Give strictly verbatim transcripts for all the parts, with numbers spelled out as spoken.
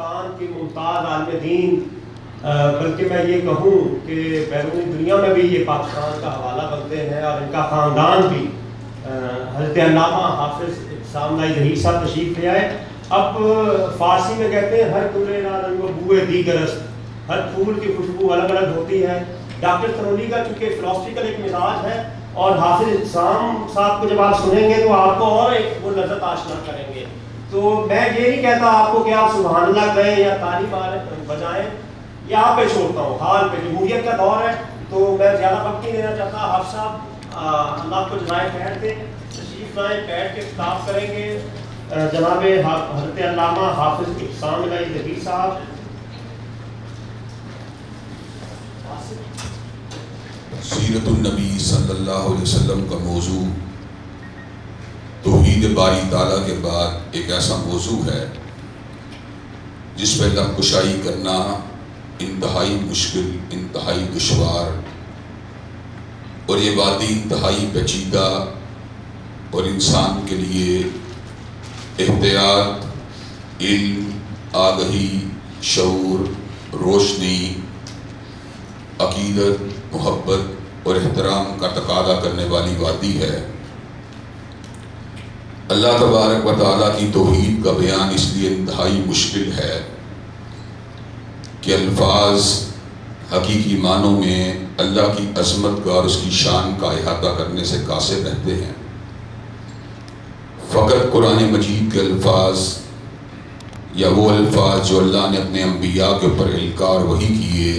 पाकिस्तान की मुमताज़ आलम दीन, बल्कि मैं ये कहूँ कि बैरूनी दुनिया में भी ये पाकिस्तान का हवाला बनते हैं और इनका ख़ानदान भी। हज़रत अल्लामा हाफिज़ इब्तिसाम इलाही ज़हीर तशरीफ़ ले आए। अब फ़ारसी में कहते हैं हर गुले ना रंगो बूए दीगरस्त, हर फूल की खुशबू अलग अलग होती है। डॉक्टर सरोली का चूँकि फ़िलासफ़िकल एक मिजाज है और हाफिज़ इब्तिसाम साहब को जब आप सुनेंगे तो आपको और एक वो लज़्ज़त आशना करेंगे। तो मैं ये नहीं कहता आपको कि आप सुभान अल्लाह कहें या ताली बजाएं, ये आप पे छोड़ता हूँ। हाल पे जमहूरियत का दौर है तो मैं ज़्यादा वक्त नहीं देना चाहता। हाफ साहब अल्लाह को जनाए खैर से तशरीफ लाएँ, बैठ के खिताब करेंगे जनाब हज़रत अल्लामा हाफिज़ इब्तिसाम इलाही ज़हीर साहब। सीरतुन नबी सल्लल्लाहु अलैहि वसल्लम का मौजू तौहीद बारी ताला के बाद एक ऐसा मौजू है जिस पर दमकुशाई करना इंतहाई मुश्किल, इंतहाई दुश्वार, और ये वादी इंतहाई पेचीदा और इंसान के लिए एहतियात, इल्म, आगही, शऊर, रोशनी, अकीदत, मोहब्बत और एहतराम का तकादा करने वाली वादी है। अल्लाह तबारक व तआला की तौहीद का बयान इसलिए इंतहाई मुश्किल है कि अल्फाज हकीकी मानों में अल्लाह की अजमत का और उसकी शान का अहाता करने से कासिर रहते हैं। फ़कत कुरान मजीद के अल्फाज या वो अल्फाज जो अल्लाह ने अपने अम्बिया के ऊपर इल्का और वही किए,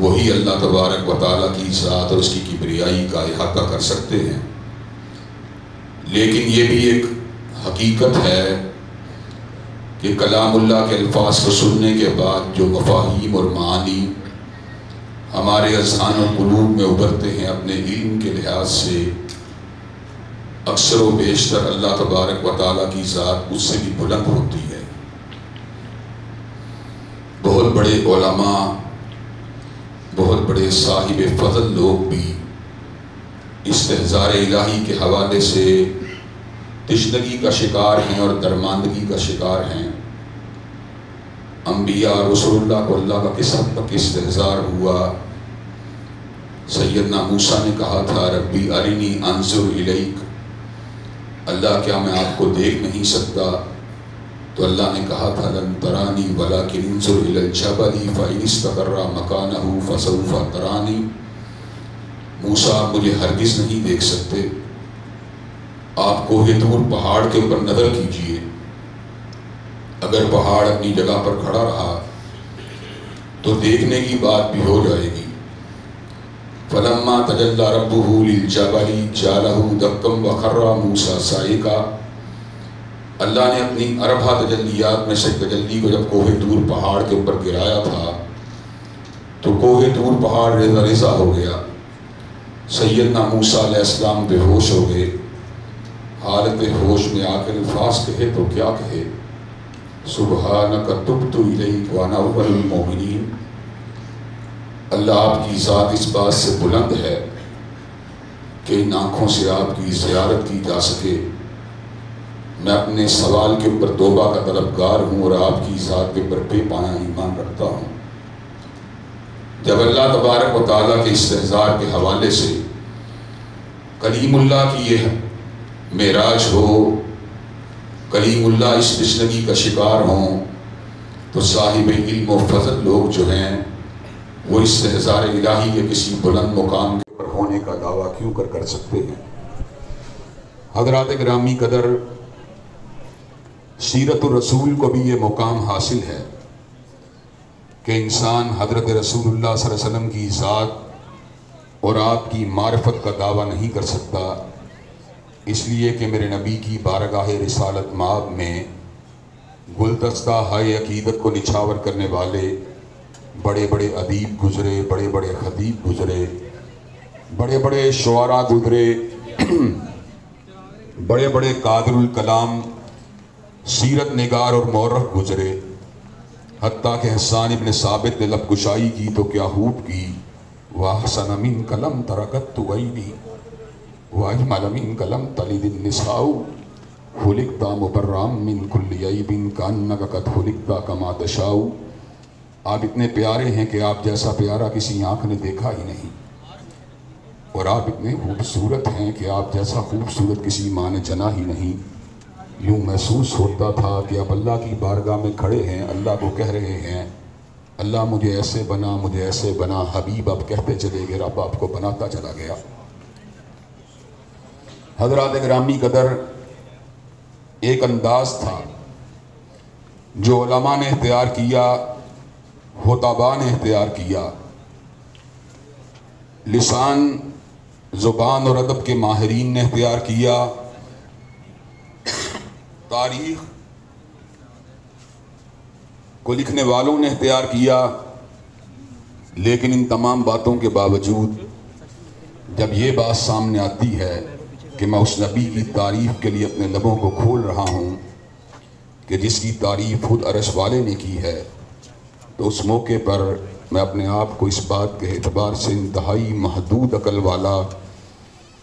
वही अल्लाह तबारक व तआला की ज़ात और उसकी किब्रियाई का अहाता कर सकते हैं। लेकिन ये भी एक हकीकत है कि कलामुल्लाह के अल्फाज को सुनने के बाद जो मफाहीम और मानी हमारे अज़हान और कुलूब में उभरते हैं, अपने इल्म के लिहाज से अक्सर व बेशतर अल्लाह तबारक व तआला की ज़ात उससे भी बुलंद होती है। बहुत बड़े उलमा, बहुत बड़े साहिब फजल लोग भी इस्तेहज़ार इलाही के हवाले से तिश्नगी का शिकार हैं और दरमानदगी का शिकार हैं। अम्बिया रसूलुल्लाह को अल्लाह का किस हद तक इस्तेहज़ार हुआ। सैयदना मूसा ने कहा था रब्बी अरिनी अंजुर इलैक, अल्लाह क्या मैं आपको देख नहीं सकता? तो अल्लाह ने कहा था लन तरानी वलाकिन अंजुर इलल जबली फ़इन इस्तक़र्रा मकानहू फ़सौफ़ तरानी। मूसा आप मुझे हरगिज़ नहीं देख सकते, आप कोहे तूर पहाड़ के ऊपर नज़र कीजिए, अगर पहाड़ अपनी जगह पर खड़ा रहा तो देखने की बात भी हो जाएगी। फलम्मा तजल्ला रब्बुहु लिलजबली जअलहू दक्कम व खर्रा मूसा साइका। अल्लाह ने अपनी अरबा तजल्लियात में से तजल्ली को जब कोहे तूर पहाड़ के ऊपर गिराया था तो कोहे तूर पहाड़ रेजा रेजा हो गया। सैयदना मूसा अलैहिस्सलाम बेहोश हो गए। हालत होश में आकर अल्फाज कहे तो क्या कहे, सुबहानक तुब्तु इलैक व अना अव्वलुल मोमिनीन। अल्लाह आपकी ज़ात इस बात से बुलंद है कि इन आँखों से आपकी ज़ियारत की जा सके। मैं अपने सवाल के ऊपर तौबा का तलबगार हूँ और आपकी ज़ात के ऊपर बेपाया ईमान रखता हूँ। जब अल्लाह तबारक व तआला के इस्तेहज़ार के हवाले से कलीमुल्लाह की यह मेराज हो, कलीमुल्लाह इस तिश्नगी का शिकार हों, तो साहिब इल्म व फजल लोग जो हैं वो इस्तेहज़ार इलाही के किसी बुलंद मुकाम के ऊपर होने का दावा क्यों कर कर सकते हैं। हज़रात गिरामी कदर, सीरत रसूल को भी ये मुकाम हासिल है कि इंसान हज़रत रसूलुल्लाह सल्लल्लाहु अलैहि वसल्लम की ज़ात और आपकी मार्फत का दावा नहीं कर सकता, इसलिए कि मेरे नबी की बारगाह रिसालत माब में गुलदस्ता हाय अकीदत को निछावर करने वाले बड़े बड़े अदीब गुज़रे, बड़े बड़े खदीब गुज़रे, बड़े बड़े शुआरा गुज़रे, बड़े बड़े कादरुल कलाम सीरत निगार और मौरख गुज़रे। हत्ता के हसन इब्न साबित ने लबकुशाई की तो क्या हूब की, वाह सनमिन कलम तरकत तो वही दी वाह मलमिन कलम तली दिन निसाऊ। हुलिकता मुबर्राम मिन कुल्लि ऐबिन कान्नका कद हुलिकता कमा तशाउ। आप इतने प्यारे हैं कि आप जैसा प्यारा किसी आँख ने देखा ही नहीं, और आप इतने खूबसूरत हैं कि आप जैसा खूबसूरत किसी माँ ने जना ही नहीं। यूँ महसूस होता था कि आप अल्लाह की बारगाह में खड़े हैं, अल्लाह को कह रहे हैं अल्लाह मुझे ऐसे बना, मुझे ऐसे बना। हबीब आप कहते चले गए, रब आपको बनाता चला गया। हज़रात गिरामी कदर, एक अंदाज़ था जो उलमा ने इख्तियार किया, हुतबा ने इख्तियार किया। लिसान, ज़ुबान और अदब के माहिरीन ने इख्तियार किया। तारीख़ को लिखने वालों ने इख्तियार किया। लेकिन इन तमाम बातों के बावजूद जब ये बात सामने आती है कि मैं उस नबी की तारीफ़ के लिए अपने लबों को खोल रहा हूँ कि जिसकी तारीफ़ खुद अरश वाले ने की है, तो उस मौके पर मैं अपने आप को इस बात के एतबार से इंतहाई महदूद अकल वाला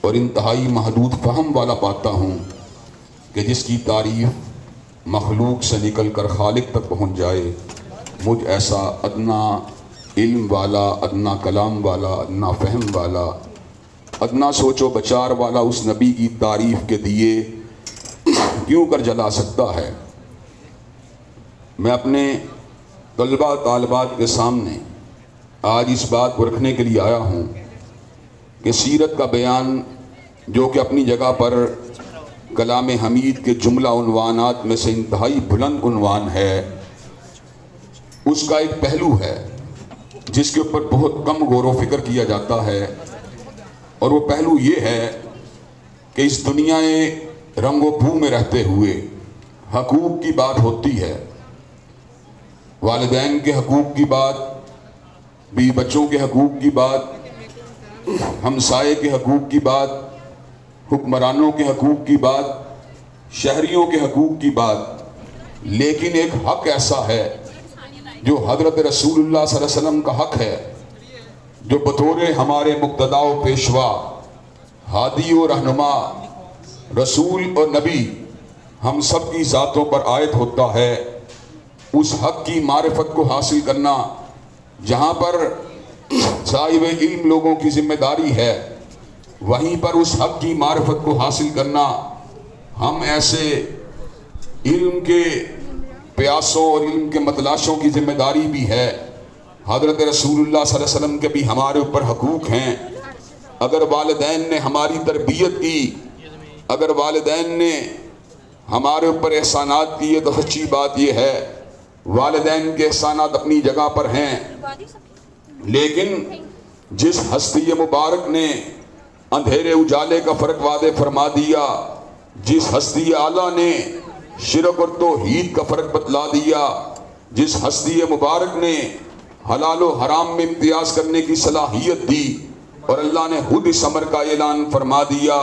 और इंतहाई महदूद फ़हम वाला पाता हूँ कि जिसकी तारीफ़ मखलूक से निकल कर खालिक तक पहुँच जाए, मुझ ऐसा अदना इल्म वाला, अदना कलाम वाला, अदना फ़हम वाला, अदना सोचो बचार वाला उस नबी की तारीफ़ के दिए क्यों कर जला सकता है। मैं अपने तलबा तालबात के सामने आज इस बात को रखने के लिए आया हूँ कि सीरत का बयान, जो कि अपनी जगह पर कलाम हमीद के जुमला उन्वानात में से इंतहाई बुलंद उन्वान है, उसका एक पहलू है जिसके ऊपर बहुत कम गौर फिक्र किया जाता है। और वो पहलू ये है कि इस दुनिया रंगो भू में रहते हुए हकूक़ की बात होती है, वालिदैन के हकूक़ की बात, बीवी बच्चों के हकूक़ की बात, हमसाए के हकूक़ की बात, हुक्मरानों के हकूक़ की बात, शहरियों के हकूक़ की बात। लेकिन एक हक़ ऐसा है जो हज़रत रसूलुल्लाह सल्लल्लाहु अलैहि वसल्लम का हक़ है, जो बतौरे हमारे मुक्तदा व पेशवा, हादी व रहनुमा, रसूल और नबी हम सब की ज़ातों पर आयत होता है। उस हक़ की मारिफत को हासिल करना जहाँ पर साहिब इल्म लोगों की जिम्मेदारी है, वहीं पर उस हक़ की मारिफत को हासिल करना हम ऐसे इल्म के प्यासों और इल्म के मतलाशों की जिम्मेदारी भी है। हज़रत रसूलुल्लाह सल्लल्लाहु अलैहि वसल्लम के भी हमारे ऊपर हकूक़ हैं। अगर वालिदैन ने हमारी तरबियत की, अगर वालिदैन ने हमारे ऊपर एहसानात किए, तो सच्ची बात यह है वालिदैन के एहसानात अपनी जगह पर हैं, लेकिन जिस हस्ती मुबारक ने अंधेरे उजाले का फ़र्क वादे फरमा दिया, जिस हस्ती आला ने शिरक और तौहीद का फ़र्क बतला दिया, जिस हस्ती मुबारक ने हलाल और हराम में इम्तियाज़ करने की सलाहियत दी, और अल्लाह ने खुद इस अमर का ऐलान फरमा दिया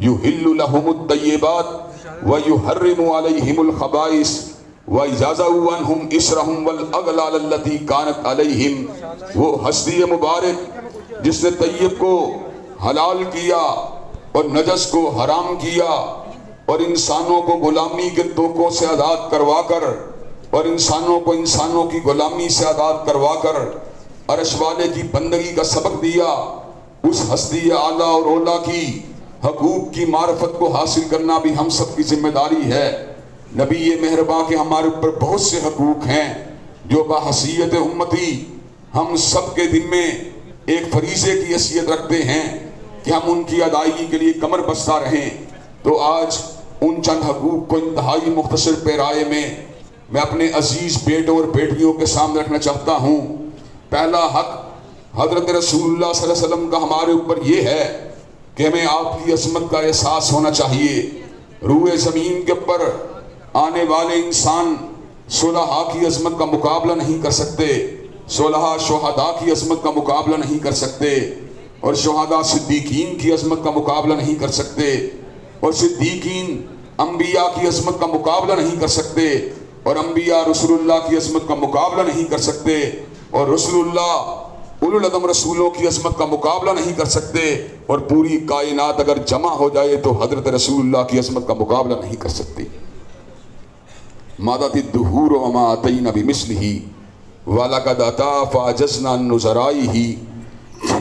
युहिल्लु लहुमुत तय्यबात व युहर्रिमु अलैहिमुल खबाइस व इजाज़उ अनहुम इसरहुम वल अगलाल लती कानत अलैहिम। वो हस्ती मुबारक जिसने तय्यब को हलाल किया और नजस को हराम किया, और इंसानों को गुलामी के तोकों से आज़ाद करवा कर और इंसानों को इंसानों की गुलामी से आज़ाद करवा कर अरश वाले की बंदगी का सबक दिया, उस हस्ती आला और औला की हकूक़ की मारफत को हासिल करना भी हम सब की जिम्मेदारी है। नबी ये मेहरबान के हमारे ऊपर बहुत से हकूक़ हैं जो बहसीयत उम्मती हम सब के दिल में एक फरीज़े की हैसियत रखते हैं कि हम उनकी अदायगी के लिए कमर बस्ता रहें। तो आज उन चंद हकूक़ को इंतहाई मुख्तसर पैराए में मैं अपने अजीज़ बेटों और बेटियों के सामने रखना चाहता हूँ। पहला हक हज़रत रसूलुल्लाह सल्लल्लाहु अलैहि वसल्लम का हमारे ऊपर ये है कि हमें आपकी अज़मत का एहसास होना चाहिए। रूए ज़मीन के ऊपर आने वाले इंसान सुलहा की अज़मत का मुकाबला नहीं कर सकते, सुलहा शुहदा की अज़मत का मुकाबला नहीं कर सकते, और शुहदा सिद्दीकीन की अज़मत का मुकाबला नहीं कर सकते, और सिद्दीकीन अम्बिया की अज़मत का मुकाबला नहीं कर सकते, और अम्बिया रसूलुल्लाह की अज़मत का मुकाबला नहीं कर सकते, और रसूलुल्लाह उलूल-ए-अज़म रसूलों की अज़मत का मुकाबला नहीं कर सकते, और पूरी कायनात अगर जमा हो जाए तो हजरत रसूलुल्लाह की अज़मत का मुकाबला नहीं कर सकते। मादाति दुहूर व मा अतैना बिमिस्लिही वाला का दाता फाजजना नुजराइही।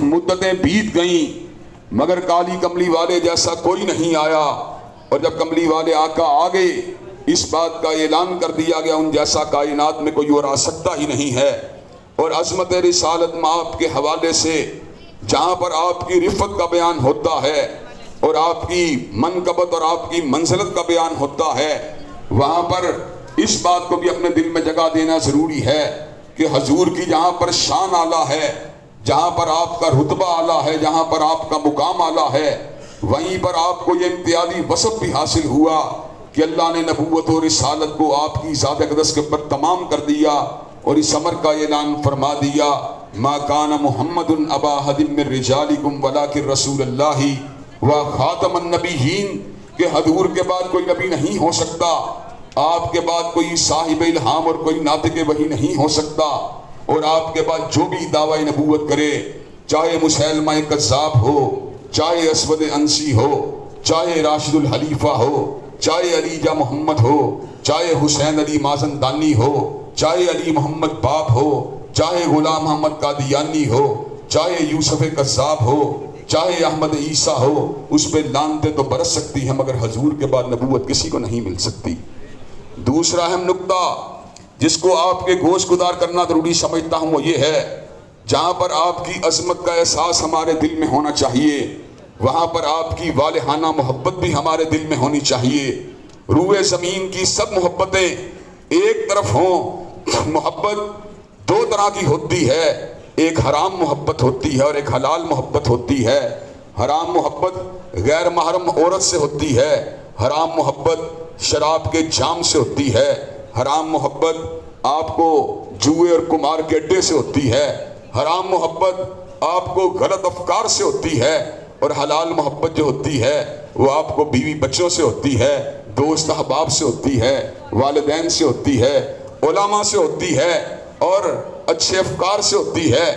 मुद्दतें बीत गईं मगर काली कमली वाले जैसा कोई नहीं आया, और जब कमली वाले आका आ गए इस बात का ऐलान कर दिया गया उन जैसा कायनात में कोई और आ सकता ही नहीं है। और अज़मत रिसालत माप के हवाले से जहाँ पर आपकी रिफ़त का बयान होता है और आपकी मनकबत और आपकी मंजिलत का बयान होता है, वहाँ पर इस बात को भी अपने दिल में जगह देना ज़रूरी है कि हजूर की जहाँ पर शान आला है, जहाँ पर आपका रुतबा आला है, जहाँ पर आपका मुकाम आला है, वहीं पर आपको ये इम्तियाजी वसफ़ भी हासिल हुआ कि अल्लाह ने नबूवत और रिसालत को आपकी ज़ात अक़दस के ऊपर तमाम कर दिया और इस अमर का ऐलान फरमा दिया, मा काना मुहम्मदुन अबा अहदिम मिन रिजालिकुम वलाकिन रसूलुल्लाहि व खातमुन नबिय्यीन, के हजूर के बाद कोई नबी नहीं हो सकता, आपके बाद कोई साहिब इल्हाम और कोई नातिक़े वही नहीं हो सकता, और आपके बाद जो भी दावा-ए नबूवत करे, चाहे मुसैलमा कज़्ज़ाब हो, चाहे असवद अंसी हो, चाहे राशिदुल हलीफा हो, चाहे अलीजा मोहम्मद हो, चाहे हुसैन अली माज़नदानी हो, चाहे अली मोहम्मद बाब हो, चाहे गुलाम अहमद कादियानी हो, चाहे यूसुफ कज़्ज़ाब हो, चाहे अहमद ईसा हो, उस पर लानतें तो बरस सकती हैं मगर हजूर के बाद नबूवत किसी को नहीं मिल सकती। दूसरा अहम नुक्ता जिसको आपके गोश गुज़ार करना ज़रूरी समझता हूँ वो ये है, जहाँ पर आपकी अज़मत का एहसास हमारे दिल में होना चाहिए वहाँ पर आपकी वालिहाना मोहब्बत भी हमारे दिल में होनी चाहिए। रूए ज़मीन की सब मोहब्बतें एक तरफ हों। मोहब्बत दो तरह की होती है, एक हराम मोहब्बत होती है और एक हलाल मोहब्बत होती है। हराम मोहब्बत गैर महरम औरत से होती है, हराम मोहब्बत शराब के जाम से होती है, हराम मोहब्बत आपको जुए और कुमार के अड्डे से होती है, हराम मोहब्बत आपको गलत अफकार से होती है, और हलाल मोहब्बत जो होती है वो आपको बीवी बच्चों से होती है, दोस्त अहबाब से होती है, वालिदैन से होती है, उलमा से होती है और अच्छे अफकार से होती है।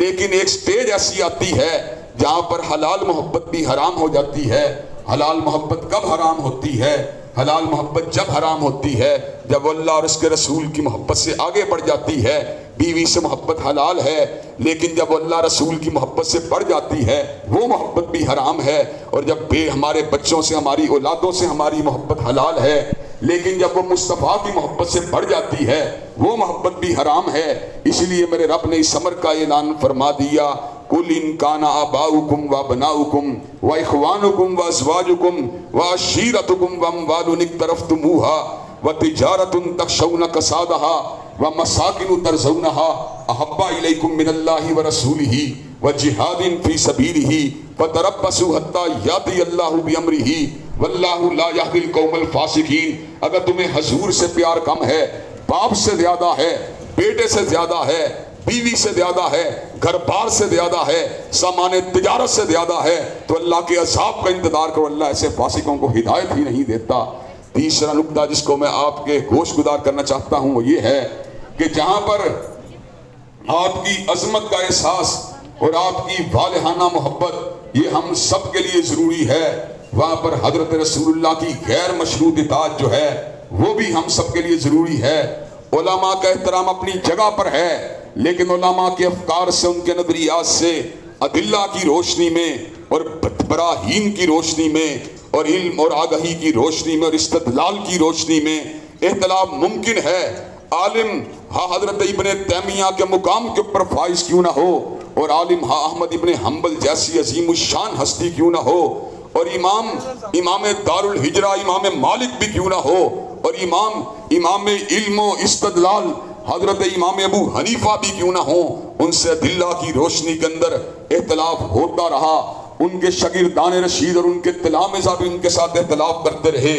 लेकिन एक स्टेज ऐसी आती है जहाँ पर हलाल मोहब्बत भी हराम हो जाती है। हलाल मोहब्बत कब हराम होती है? हलाल मोहब्बत जब हराम होती है जब अल्लाह और उसके रसूल की मोहब्बत से आगे बढ़ जाती है। बीवी से मोहब्बत हलाल है लेकिन जब अल्लाह रसूल की मोहब्बत से बढ़ जाती है वो मोहब्बत भी हराम है। और जब बे हमारे बच्चों से, हमारी औलादों से हमारी मोहब्बत हलाल है लेकिन जब वो मुस्तफ़ा की मोहब्बत से बढ़ जाती है वो मोहब्बत भी हराम है। इसलिए मेरे रब ने इस अमर का ऐलान फरमा दिया, कुल इन काना आबाउकुम व बनाउकुम व इखवानुकुम व अज़वाजुकुम व अशीरतुकुम व अम्वालुन इक़्तरफ़्तुमूहा व तिजारतुन तख़शौना कसादहा व मसाकिन तर्ज़ौनहा अहब्बा इलैकुम मिनल्लाहि व रसूलिही व जिहादिन फ़ी सबीलिही व तरब्बसू हत्ता याति अल्लाहु बिअम्रिही वल्लाहु ला यहदिल कौमल फ़ासिकीन। अगर तुम्हें हजूर से प्यार कम है, बाप से ज़्यादा है, बेटे से ज़्यादा है, बीवी से ज़्यादा है, घर बार से ज़्यादा है, सामान्य तिजारत से ज़्यादा है, तो अल्लाह के अज़ाब का इंतज़ार करो। अल्लाह ऐसे फासिकों को हिदायत ही नहीं देता। तीसरा नुक्ता जिसको मैं आपके गोश गुज़ार करना चाहता हूँ वो ये है कि जहाँ पर आपकी अज़मत का एहसास और आपकी वालिहाना मोहब्बत ये हम सब के लिए ज़रूरी है, वहाँ पर हजरत रसूलुल्लाह की गैर मशरूत इताअत जो है वो भी हम सब के लिए ज़रूरी है। उलमा का एहतराम अपनी जगह पर है लेकिन उलमा के अफकार से, उनके नज़रियात से, अदिल्ला की रोशनी में और बराहीन की रोशनी में और इल्म और आगही की रोशनी में और इस्तदलाल की रोशनी में इख्तिलाफ मुमकिन है। आलिम हा हजरत इब्न तैमिया के मुकाम के ऊपर फाइज क्यों ना हो, और आलिम हा अहमद इब्न हम्बल जैसी अजीम शान हस्ती क्यों ना हो, और इमाम इमाम दारुल हिजरा इमाम मालिक भी क्यों ना हो, और इमाम इमाम इल्म व इस्तदलाल हजरत इमाम अबू हनीफा भी क्यों ना हो, उनसे दिल्ला की रोशनी के अंदर इख्तलाफ होता रहा। उनके शागिर्दान रशीद और उनके तलामिज़ा भी उनके साथ इख्तलाफ करते रहे,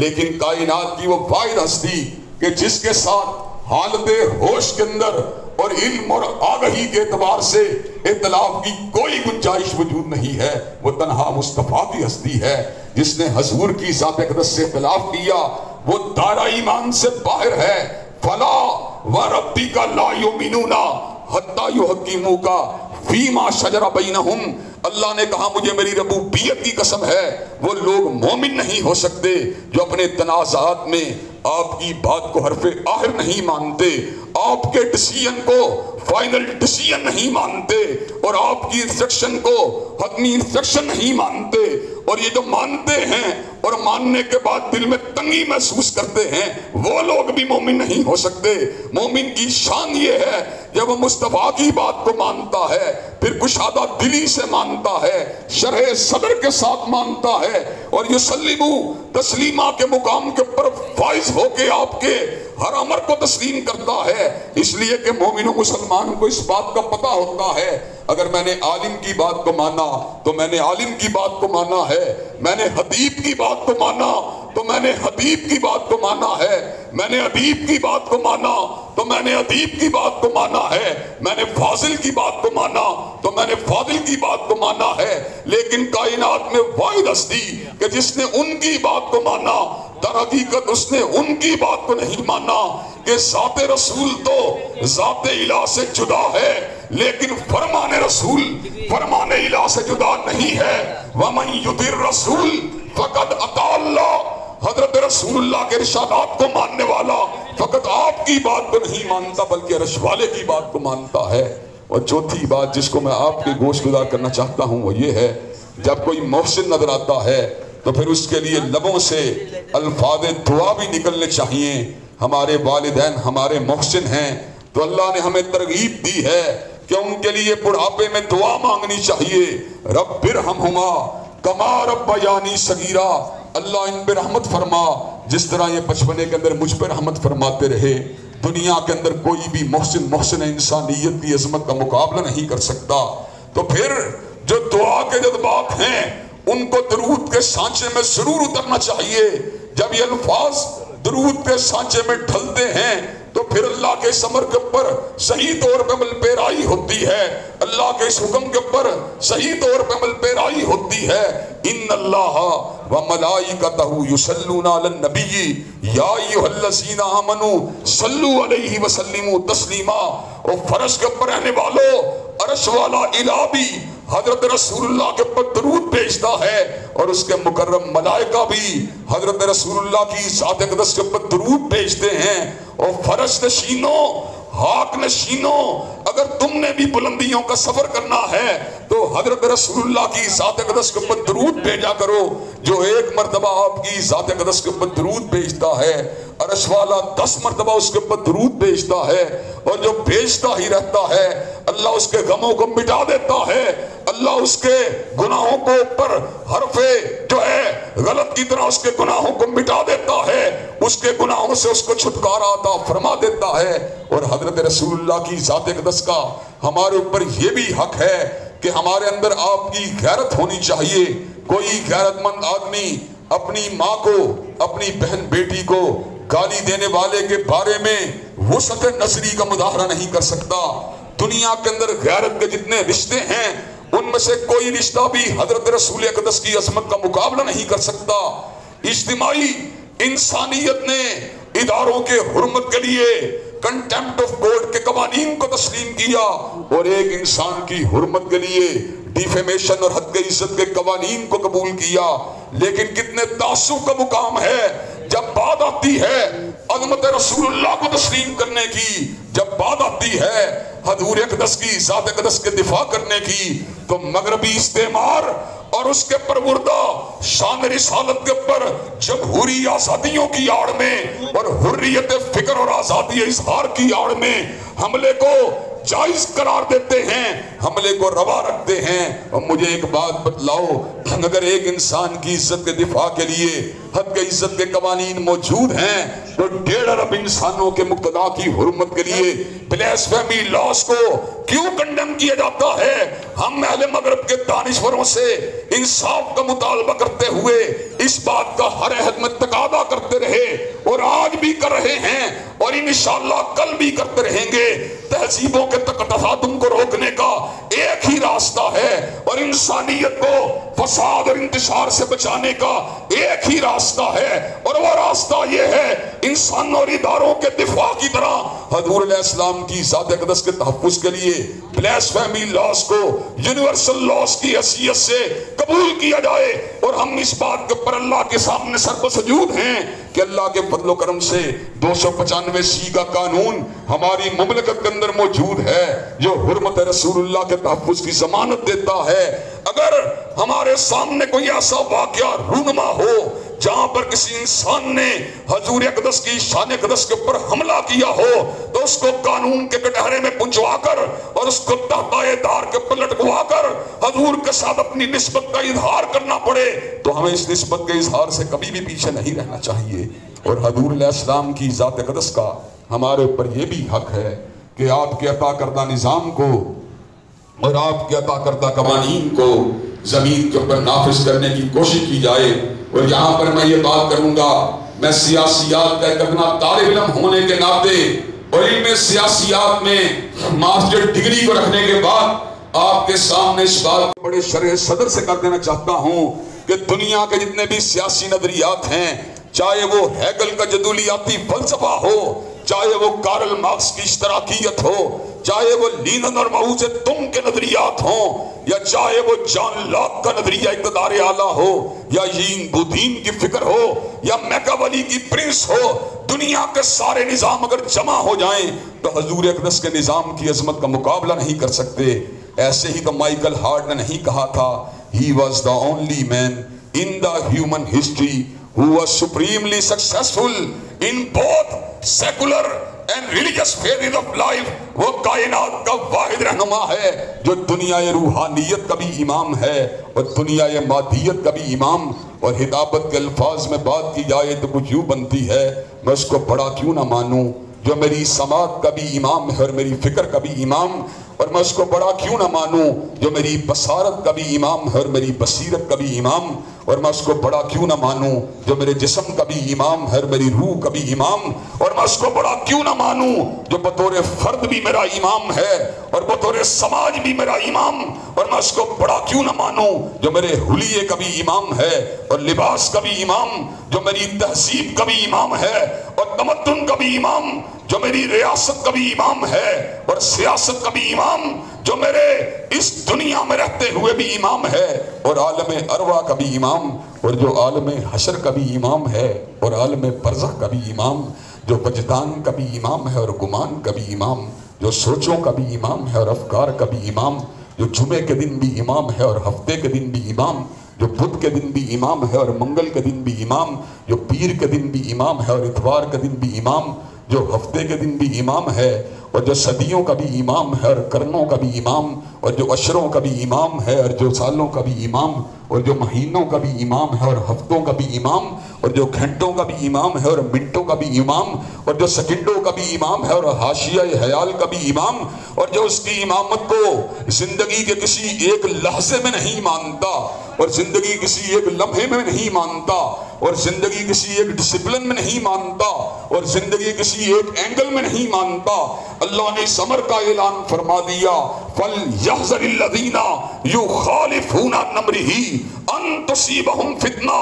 लेकिन कायनात की वो वाहिद हस्ती कि जिसके साथ हालत होश के अंदर और इल्म और आगही के एतबार से इख्तलाफ की कोई गुंजाइश वजूद नहीं है, वो तनहा मुस्तफ़ा की हस्ती है जिसने हजूर की ज़ात अक़दस से इख्तलाफ किया, वो दायरा ईमान से बाहर है। फला व रब्बिका ला युमिनूना हत्ता युहक्किमूका फीमा शजरा बैनहुम, अल्लाह ने कहा मुझे मेरी रबूबियत की कसम है वो लोग मोमिन नहीं हो सकते जो अपने तनाज़ात में आपकी बात को हरफे आखिर नहीं मानते, आपके डिसीजन को फाइनल डिसीजन नहीं मानते और आपकी इंस्ट्रक्शन को हतमी इंस्ट्रक्शन नहीं मानते। और ये जो मानते हैं और मानने के बाद दिल में तंगी महसूस करते हैं वो लोग भी मोमिन नहीं हो सकते। मोमिन की शान ये है जब वो मुस्तफ़ा की बात को मानता है, फिर कुशादा दिली से मानता है, शरह सदर के साथ मानता है और युसल्लिमू तस्लीमा के मुकाम के ऊपर फाइज होके आपके हर अमर को तस्लीम करता है। इसलिए कि मोमिनों मुसलमानों को इस बात का पता होता है अगर मैंने आलिम की बात को माना तो मैंने आलिम की बात को माना है, मैंने हदीब की बात को माना तो मैंने हदीब की बात को माना है, मैंने अदीब की बात को माना तो मैंने अदीब की बात को माना है, मैंने फाजिल की बात को माना तो मैंने फाजिल की बात को माना है। लेकिन कायनात में वाहिद हस्ती कि जिसने उनकी बात को माना, दरहकीकत उसने उनकी बात को नहीं माना कि ज़ाते रसूल तो ज़ाते इला से जुदा है लेकिन फरमान रसूल फरमान इला से जुदा नहीं है। वमन युतिर रसूल फ़क़द अता अल्लाह, हजरत रसूलुल्लाह के इरशादात को मानने वाला फकत आपकी बात को नहीं मानता बल्कि अरश वाले की बात को मानता है। और चौथी बात जिसको मैं आपके गोश गुजार करना चाहता हूँ वो ये है, जब कोई मोहसिन नजर आता है तो फिर उसके लिए लबों से अल्फाज दुआ भी निकलने चाहिए। हमारे वालिदैन हमारे मोहसिन हैं तो अल्लाह ने हमें तरगीब दी है कि उनके लिए बुढ़ापे में दुआ मांगनी चाहिए। रब्बिरहमहुमा कमा रब्बयानी सगीरा, अल्लाह इन पर रहमत फरमा जिस तरह ये बचपने के अंदर मुझ पर रहमत फरमाते रहे। दुनिया के अंदर कोई भी मोहसिन मोहसिन इंसानियत की अजमत का मुकाबला नहीं कर सकता। तो फिर जो दुआ के जज्बात हैं उनको दरूद के सांचे में जरूर उतरना चाहिए। जब ये अल्फाज दरूद के सांचे में ढलते हैं तो फिर अल्लाह के समर के ऊपर सही तौर पर अमल पैराई होती है, अल्लाह के इस हुक्म के ऊपर सही तौर पर अमल पैराई होती है। इन अल्लाह व मलाइकतहू युसल्लूना अलन नबी या अय्युहल्लज़ीना आमनू सल्लू अलैहि व सल्लिमू तस्लीमा। और फर्श के ऊपर रहने वालों अरश वाला इला भी हजरत रसूलुल्लाह के ऊपर दरूद भेजता है और उसके मुकर्रम मलाइका भी हजरत रसूलुल्लाह की ज़ात अक़दस के ऊपर दरूद भेजते हैं। और फरश नशीनों हाक नशीनों अगर तुमने भी बुलंदियों का सफर करना है तो हजरत रसूलुल्लाह की ज़ात अक़दस के ऊपर दरूद भेजा करो जो एक मरतबा आपकी ज़ात अक़दस के ऊपर दरूद भेजता है, अरश वाला दस मरतबा उसके ऊपर दुरूद भेजता है और जो भेजता ही रहता है अल्लाह उसके गमों को मिटा देता है, अल्लाह उसके गुनाहों को ऊपर हरफे जो है गलत की तरह उसके गुनाहों को मिटा देता है, उसके गुनाहों से उसको छुटकारा अता फरमा देता है। और हजरत रसूलुल्लाह की ज़ात अक़दस का हमारे ऊपर यह भी हक है कि हमारे अंदर आपकी गैरत होनी चाहिए। कोई गैरतमंद आदमी अपनी माँ को अपनी बहन बेटी को गाली देने वाले के बारे में वसअत नजरी का मुदाहरा नहीं कर सकता। दुनिया के अंदर गैरत के जितने रिश्ते हैं उनमें से कोई रिश्ता भी हजरत रसूल अक़दस की अज़मत का मुकाबला नहीं कर सकता। इज्तिमाई इंसानियत ने इदारों के हुर्मत के लिए कंटेम्प्ट ऑफ कोर्ट के कवानीन को तस्लीम किया और एक इंसान की हुर्मत के लिए डिफेमेशन और हद इज्जत के कवानीन को कबूल किया। लेकिन कितने तासुब का मुकाम है जब बात आती है अज़मत रसूलुल्लाह को तस्लीम करने की, जब बात आती है हजूर अक़दस की ज़ात अक़दस के दिफा करने की, तो मगरबी इस्तेमार और उसके परवरदा शान रिसालत के ऊपर जमहूरी आज़ादियों की आड़ में और हुर्रियत फिक्र और आज़ादी इजहार की आड़ में हमले को जायज करार देते हैं, हमले को रवा रखते हैं। और मुझे एक बात बतलाओ, अगर एक इंसान की इज्जत के दिफा के लिए हद के इज्जत के कवानीन मौजूद हैं तो डेढ़ अरब इंसानों के मुक्तदा की हुर्मत के लिए ब्लैस्फेमी लॉस को क्यों कंडेम किया जाता है? हम अहले मगरब के दानिश्वरों से इंसाफ का मुतालबा करते हुए इस बात का हर अहद में तकादा करते रहे और आज भी कर रहे हैं और इंशाअल्लाह कल भी करते रहेंगे। तहजीबों के तक तसादुम को रोकने का एक ही रास्ता है और इंसानियत को फसाद और इंतशार से बचाने का एक ही रास्ता है और वह रास्ता यह है इंसान और इदारों के दिफा की तरह हजूर अलैहिस्सलाम की ज़ात अक़दस के तहफ़्फ़ुज़ के लिए ब्लास्फेमी लॉस को यूनिवर्सल लॉस की हैसियत से कबूल किया जाए। और हम इस बात के पर अल्लाह के सामने सर्वसजूद हैं कि अल्लाह के फजलो करम से दो सौ पचानवे सी का कानून हमारी मुमलकत के अंदर मौजूद है जो हुर्मत रसूलुल्लाह के तहफ़्फ़ुज़ की जमानत देता है। अगर हमारे सामने कोई ऐसा वाक़या रूनुमा हो जहां पर किसी इंसान ने हजूर अक़दस की शान अक़दस के ऊपर हमला किया हो तो उसको कानून के कटहरे में पहुंचवाकर और उसको तहताएदार के ऊपर लटकवाकर हजूर के साथ अपनी निस्बत का इजहार करना पड़े तो हमें इस निस्बत के इजहार से कभी भी पीछे नहीं रहना चाहिए। और हजूर अलैहिस्सलाम की ज़ात अक़दस का हमारे ऊपर यह भी हक है कि आपके अता करदा निज़ाम को और आपके अता करदा कवानीन को ज़मीन के ऊपर नाफिज करने की कोशिश की जाए। और यहाँ पर मैं ये बात करूँगा, मैं सियासियात का अपना तालिब इल्म होने के नाते और इल्म सियासियात में मास्टर डिग्री को रखने के बाद आपके सामने इस बात को बड़े शरह सदर से कर देना चाहता हूँ कि दुनिया के जितने भी सियासी नजरियात हैं, चाहे वो हेगल का जदूलियाती फलसफा हो, चाहे वो कार्ल मार्क्स की इश्तराकियत हो, चाहे वो लीनन और माओ ज़ेडोंग के नजरियात हों, या चाहे वो जॉन लॉक का नजरिया इक़्तिदार आला हो, या यीन बुदीन की फिक्र हो, या मैकावली की प्रिंस हो, दुनिया के सारे निज़ाम अगर जमा हो जाएं तो हजूर अक़दस के निज़ाम की अजमत का मुकाबला नहीं कर सकते। ऐसे ही तो माइकल हार्ट ने नहीं कहा था, he was the only man in the human history who was supremely successful in both secular and religious phases of life। वो कायनात का वाहिद रहनुमा है जो दुनियाए रूहानियत का भी इमाम है और दुनियाए मादियत का भी इमाम। और हिदाबत के अल्फाज में बात की जाए तो कुछ यूँ बनती है, मैं उसको बड़ा क्यों ना मानूँ जो मेरी समात का भी इमाम है और मेरी फ़िक्र का भी इमाम, और मैं उसको बड़ा क्यों ना मानूँ जो मेरी बसारत का भी इमाम है और मेरी बसीरत का भी इमाम, और मैं उसको बड़ा क्यों ना मानूँ जो मेरे जिस्म का भी इमाम है और मेरी रूह का भी इमाम, और मैं उसको बड़ा क्यों ना मानूँ जो बतौर फ़र्द भी मेरा इमाम है और बतौर समाज भी मेरा इमाम, और मैं उसको बड़ा क्यों ना मानूँ जो मेरे हुलिये का भी इमाम है और लिबास का भी इमाम, जो मेरी तहजीब का भी इमाम है और तमद्दुन का भी इमाम, जो मेरी रियासत का भी इमाम है और सियासत का भी इमाम, जो मेरे इस दुनिया में रहते हुए भी इमाम है और आलम अरवा का भी इमाम, और जो आलम हशर का भी इमाम है और आलम बरज़ख का भी इमाम, जो वजदान का भी इमाम है और गुमान का भी इमाम, जो सोचों का भी इमाम है और अफकार का भी इमाम, जो जुमे के दिन भी इमाम है और हफ्ते के दिन भी इमाम, जो बुध के दिन भी इमाम है और मंगल के दिन भी इमाम, जो पीर के दिन भी इमाम है और इतवार के दिन भी इमाम, जो हफ्ते के दिन भी इमाम है और जो सदियों का भी इमाम है और करनों का भी इमाम, और जो अशरों का भी इमाम है और जो सालों का भी इमाम, और जो महीनों का भी इमाम है और हफ्तों का भी इमाम, और जो घंटों का भी इमाम है और मिनटों का भी इमाम, और जो सेकंडों का भी इमाम है और हाशिया हयाल का भी इमाम, और जो उसकी इमामत को ज़िंदगी के किसी एक लहजे में नहीं मानता और ज़िंदगी किसी एक लम्हे में नहीं मानता और ज़िंदगी किसी एक डिसिप्लिन में नहीं मानता और ज़िंदगी किसी एक एंगल में नहीं मानता। अल्लाह ने समर का ऐलान फरमा दिया, फल यहज़रिल्लज़ीना युखालिफूना नम्रिही अन तुसीबहुम फितना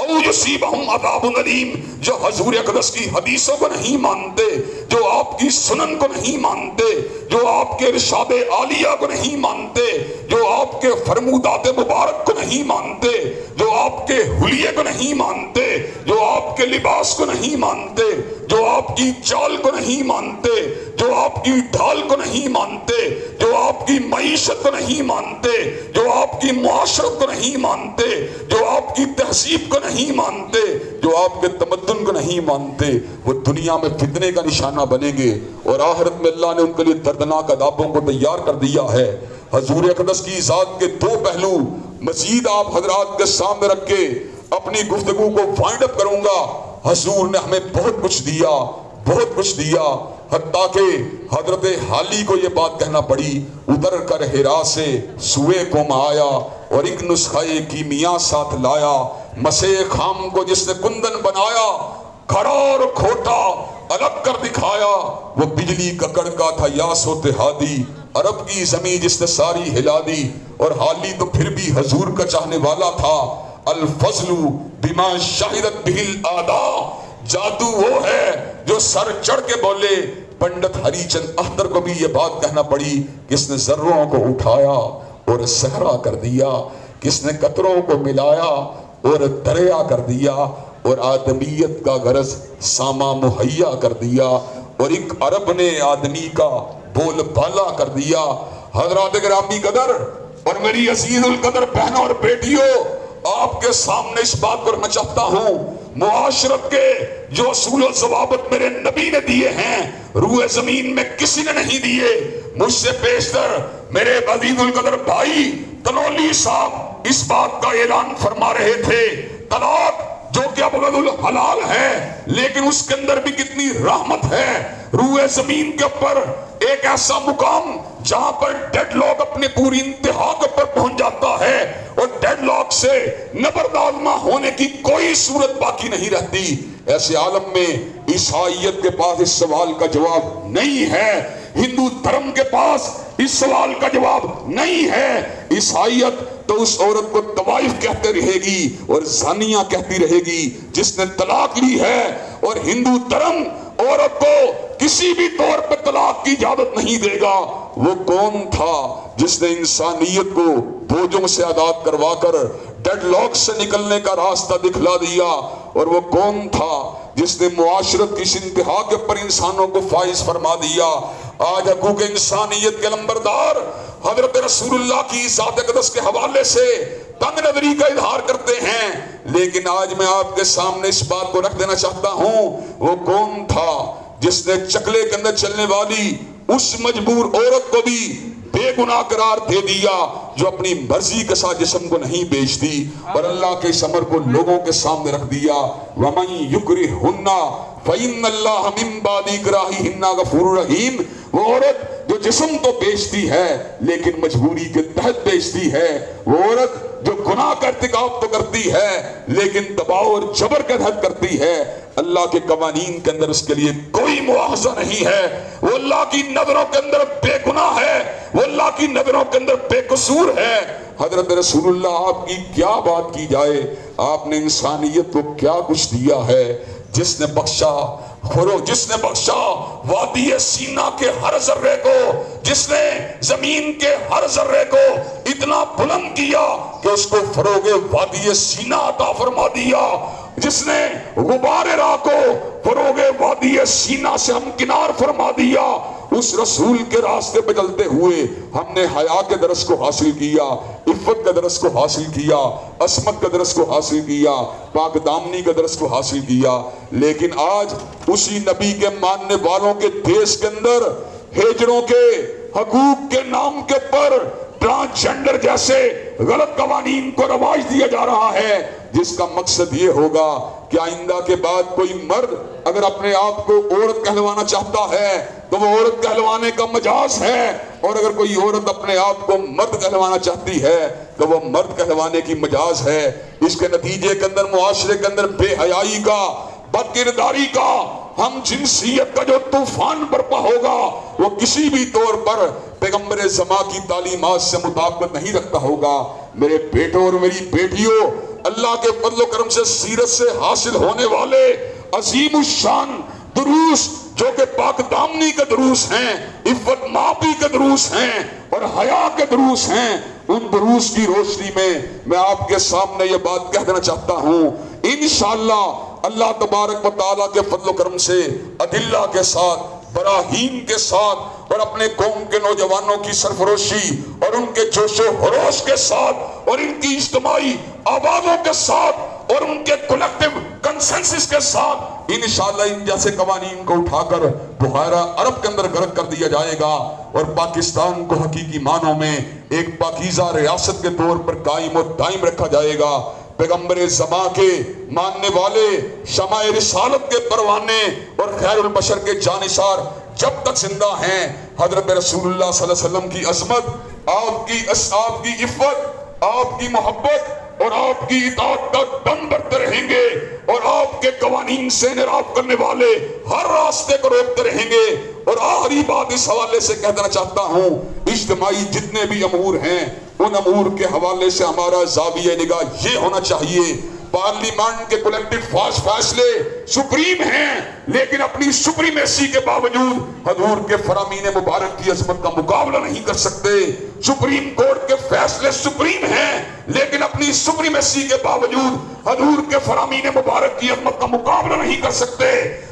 औ युसीबहुम अज़ाबुन अलीम। जो हजूर अक़दस की हदीसों को नहीं मानते, जो आपकी सुनन को नहीं मानते, जो आपके इरशाद आलिया को नहीं मानते, जो आपके फरमूदात मुबारक को नहीं मानते, जो आपके हुलिये को नहीं मानते, जो आपके लिबास को नहीं मानते, जो आपकी चाल को नहीं मानते, जो आपकी ढाल को नहीं मानते, जो आपकी मईशत को नहीं मानते, जो आपकी मुआशरत को नहीं मानते, जो आपकी तहसीब को नहीं मानते, जो आपके तमद्दुन को नहीं मानते, वो दुनिया में फितने का निशाना बनेंगे और आखिरत में अल्लाह ने उनके लिए दर्दनाक अदाबों को तैयार कर दिया है। हजूर अक़दस की ज़ात के दो पहलू मज़ीद आप हजरात के सामने रख के अपनी गुफ्तगू को फाइंड अप करूंगा। हजूर ने हमें बहुत कुछ दिया, बहुत कुछ दिया, हत्ता के हजरत हाली को यह बात कहना पड़ी, उतर कर हिरा से सुए को माया और एक नुस्खाए कीमिया साथ लाया, मसे खाम को जिसने कुंदन बनाया, खरा और खोटा अलग कर दिखाया। वो बिजली का कड़का था यासोतेहादी, अरब की जमी जिसने सारी हिला दी। और हाली तो फिर भी हजूर का चाहने वाला था। अल-फजलु बिमा शाहिदत बिहिल आदा, जादू वो है जो सर चढ़ के बोले। पंडित हरिचंद अख्तर को भी यह बात कहना पड़ी, किसने जर्रों को उठाया और सहरा कर दिया, किसने कतरों को मिलाया और दरिया कर दिया, और आदमियत का गरज सामा मुहैया कर दिया, और एक अरब ने आदमी का बोल बाला कर दिया। हजरात गिरामी कदर और मेरी अजीजुल कदर बहनों और बेटियों, आपके सामने इस बात को रखना चाहता हूँ, मुआशरत के जो असूल और जवाबत मेरे नबी ने दिए हैं रूए जमीन में किसी ने नहीं दिए। मुझसे पेशतर मेरे अजीजुल कदर भाई तनौली साहब इस बात का ऐलान फरमा रहे थे, तलाक जो कि अबगदुल हलाल है लेकिन उसके अंदर भी कितनी रहमत है। रूए जमीन के ऊपर एक ऐसा मुकाम जहां पर डेडलॉक अपने पूरी इंतहा के ऊपर पहुंच जाता है और डेडलॉक से नबरदालमा होने की कोई सूरत बाकी नहीं रहती। ऐसे आलम में ईसाईयत के पास इस सवाल का जवाब नहीं है, हिंदू धर्म के पास इस सवाल का जवाब नहीं है। ईसाईयत तो उस औरत को तवाइफ कहते रहेगी और जानिया कहती रहेगी जिसने तलाक ली है, और हिंदू धर्म औरत को किसी भी तौर पर तलाक की इजाजत नहीं देगा। वो कौन था जिसने इंसानियत को बोझों से आजाद करवाकर डेडलॉक से निकलने का रास्ता दिखला दिया, और वो कौन था जिसने मुआशरत की इंतहा के ऊपर इंसानों को फाइज फरमा दिया। आज हकूक इंसानियत के लंबरदार हजरत रसूलुल्लाह की ज़ात अक़दस के हवाले से तंग नजरी का इजहार करते हैं, लेकिन आज मैं आपके सामने इस बात को रख देना चाहता हूँ, वो कौन था जिसने चकले के अंदर चलने वाली उस मजबूर औरत को भी बेगुनाह करार दे दिया जो अपनी मर्जी के साथ जिस्म को नहीं बेचती, और अल्लाह के इस अमर को लोगों के सामने रख दिया। वमन युक्रिहुन्ना फइन्नल्लाह मिन बादि इकराहिहिन्ना गफूरुर रहीम। वो औरत जो जिस्म तो बेचती है लेकिन मजबूरी के तहत बेचती है, वो औरत जो गुनाह का इर्तिकाब तो करती है लेकिन दबाव और जबर के तहत करती है, अल्लाह के कवानीन के अंदर उसके लिए कोई मुआवजा नहीं है। वो अल्लाह की नजरों के अंदर बेगुनाह है, वो अल्लाह की नजरों के अंदर बेकसूर है। हजरत रसूलुल्लाह आपकी क्या बात की जाए, आपने इंसानियत को क्या कुछ दिया है जिसने बख्शा खोरो, जिसने बख्शा वादी सीना के हर जर्रे को, जिसने जमीन के हर जर्रे को इतना बुलंद किया कि उसको फरोगे वादी सीना अता फरमा दिया, जिसने गुबारे राह को फरोगे वादी सीना से हमकिनार फरमा दिया। उस रसूल के रास्ते पर चलते हुए हमने हया के दरस को हासिल किया, इफ़्फ़त का दरस को हासिल किया, असमत का दरस को हासिल किया, पाकदामनी का दरस को हासिल किया। लेकिन आज उसी नबी के मानने वालों के देश के अंदर हिजड़ों के हकूक के नाम के पर ट्रांसजेंडर जैसे गलत कवानीन को रवाज दिया जा रहा है, जिसका मकसद ये होगा कि आइंदा के बाद कोई मर्द अगर अपने आप को औरत कहलवाना चाहता है तो वो औरत कहलवाने का मजाज है, और अगर कोई औरत अपने आप को मर्द कहलवाना चाहती है तो वो मर्द कहलवाने की मजाज है। इसके नतीजे के अंदर मुआशरे के अंदर बेहयाई का, बदकिरदारी का, हम जिनसियत का जो तूफान बरपा होगा वो किसी भी तौर पर पैगंबर ज़मा की तालीमात से मुताबिक नहीं रखता होगा। मेरे बेटों और मेरी बेटियों, अल्लाह के फजल करम से सीरत से हासिल होने वाले अजीम शान दुरूस जो कि पाकदामनी के दुरूस हैं, इफ़्फ़त मापी के दुरूस हैं और हया के दुरूस हैं, उन दुरूस की रोशनी में मैं आपके सामने ये बात कह देना चाहता हूँ। इंशाअल्लाह अल्लाह तबारक व तआला के फजल करम से अदिल्ला के साथ, बराहीन के साथ, और अपने कौम के नौजवानों की सरफरोशी और उनके जोशो हरोश के साथ, और इनकी इज्तिमाई आवाज़ों के साथ, और उनके कलेक्टिव कंसेंसस के साथ इंशाअल्लाह इन जैसे कवानीन को उठाकर बुहारा अरब के अंदर गर्क कर दिया जाएगा और पाकिस्तान को हकीकी मानों में एक पाकीज़ा रियासत के तौर पर कायम और दायम रखा जाएगा। पैगंबर ज़मा के मानने वाले शमाए रिसालत के परवाने और खैरुल बशर के जानिसार जब तक जिंदा हैं, हजरत रसूलुल्लाह सल्लल्लाहु अलैहि वसल्लम की अज़मत, आपकी आपकी इफ़्फ़त, आपकी मोहब्बत और आपकी इताअत तक दम बढ़ते रहेंगे और आपके कवानीन से निराब करने वाले हर रास्ते को रोकते रहेंगे। और आखिरी बात इस हवाले से कह देना चाहता हूँ, इज्तिमाई जितने भी अमूर हैं उन अमूर के हवाले से हमारा ज़ाविया निगाह ये होना चाहिए, पार्लियामेंट के कलेक्टेड फैसले सुप्रीम हैं लेकिन अपनी सुप्रीमेसी के बावजूद हजूर के फरामीन मुबारक की अजमत का मुकाबला नहीं कर सकते। सुप्रीम कोर्ट के फैसले सुप्रीम हैं लेकिन अपनी सुप्रीमेसी के बावजूद हजूर के फरामीन मुबारक की अजमत का मुकाबला नहीं कर सकते।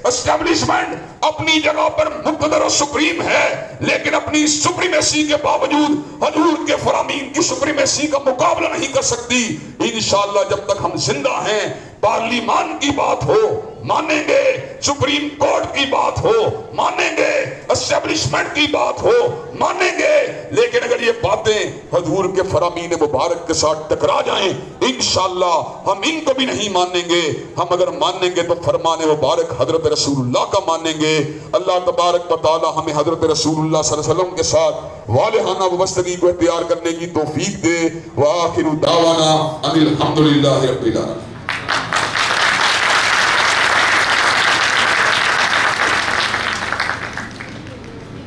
एस्टेब्लिशमेंट अपनी जगह पर मुक़द्दर और सुप्रीम है लेकिन अपनी सुप्रीमेसी के बावजूद हजूर के फरामीन की सुप्रीमेसी का मुकाबला नहीं कर सकती। इंशाअल्लाह जब तक हम जिंदा हैं पार्लिमान की बात हो मानेंगे, सुप्रीम कोर्ट की बात हो मानेंगे, एस्टेब्लिशमेंट की बात हो मानेंगे, लेकिन अगर ये बातें हजूर के फरामीन मुबारक के साथ टकरा जाएं इंशाअल्लाह हम इनको भी नहीं मानेंगे। हम अगर मानेंगे तो फरमान मुबारक हजरत रसूलुल्लाह का मानेंगे। अल्लाह तबारक व तआला हमें हजरत रसूलुल्लाह सल्लल्लाहु अलैहि वसल्लम के साथ वालेहाना वस्तगी को इख्तियार करने की तौफीक दे। व आखिर दावाना अनिल हम्दुलिल्लाह रब्बिल आलमीन।